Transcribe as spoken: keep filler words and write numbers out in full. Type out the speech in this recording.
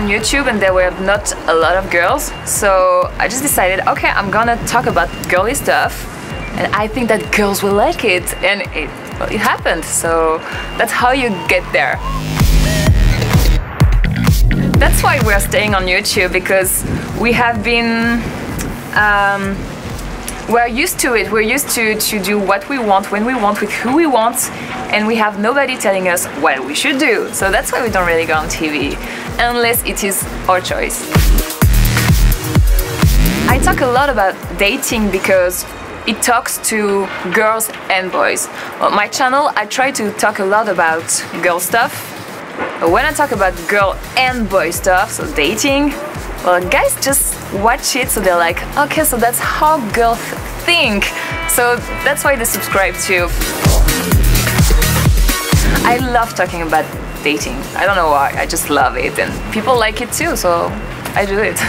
on YouTube and there were not a lot of girls, so I just decided, okay, I'm gonna talk about girly stuff and I think that girls will like it, and it, well, it happened, so that's how you get there. That's why we're staying on YouTube, because we have been... Um, we're used to it, we're used to, to do what we want, when we want, with who we want, and we have nobody telling us what we should do. So that's why we don't really go on T V, unless it is our choice. I talk a lot about dating because it talks to girls and boys. On my channel, I try to talk a lot about girl stuff. But when I talk about girl and boy stuff, so dating, well, guys just watch it, so they're like, okay, so that's how girls think. So that's why they subscribe too. I love talking about dating. I don't know why, I just love it, and people like it too, so I do it.